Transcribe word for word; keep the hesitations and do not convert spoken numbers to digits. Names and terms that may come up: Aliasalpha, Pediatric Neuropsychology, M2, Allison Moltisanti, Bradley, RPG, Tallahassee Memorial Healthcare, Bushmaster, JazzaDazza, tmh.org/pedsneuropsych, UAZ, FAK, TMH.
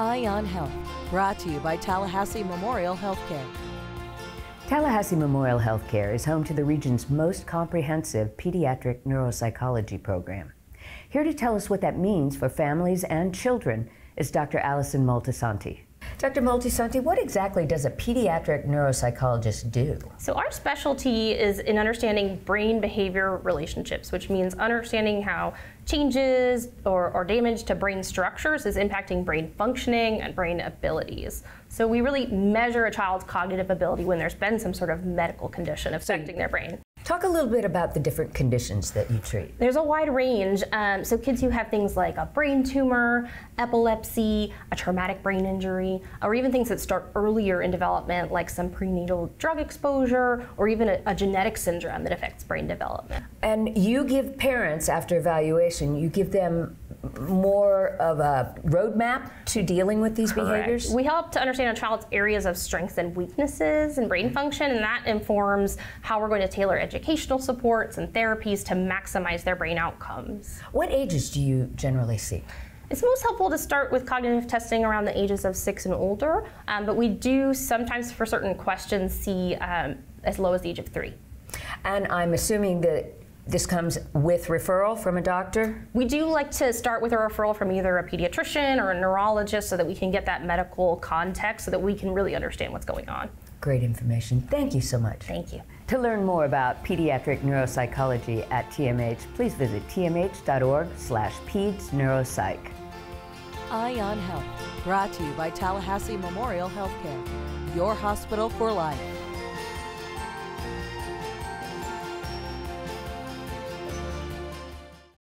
Eye on Health, brought to you by Tallahassee Memorial Healthcare. Tallahassee Memorial Healthcare is home to the region's most comprehensive pediatric neuropsychology program. Here to tell us what that means for families and children is Doctor Allison Moltisanti. Doctor Moltisanti, what exactly does a pediatric neuropsychologist do? So our specialty is in understanding brain-behavior relationships, which means understanding how changes or, or damage to brain structures is impacting brain functioning and brain abilities. So we really measure a child's cognitive ability when there's been some sort of medical condition affecting their brain. Talk a little bit about the different conditions that you treat. There's a wide range. Um, so kids who have things like a brain tumor, epilepsy, a traumatic brain injury, or even things that start earlier in development, like some prenatal drug exposure, or even a, a genetic syndrome that affects brain development. And you give parents, after evaluation, you give them more of a roadmap to dealing with these Correct. behaviors? We help to understand a child's areas of strengths and weaknesses and brain function, and that informs how we're going to tailor educational supports and therapies to maximize their brain outcomes. What ages do you generally see? It's most helpful to start with cognitive testing around the ages of six and older, um, but we do sometimes for certain questions see um, as low as the age of three. And I'm assuming that this comes with referral from a doctor? We do like to start with a referral from either a pediatrician or a neurologist so that we can get that medical context so that we can really understand what's going on. Great information. Thank you so much. Thank you. To learn more about pediatric neuropsychology at T M H, please visit T M H dot org slash peds neuropsych. Eye on Health, brought to you by Tallahassee Memorial Healthcare, your hospital for life.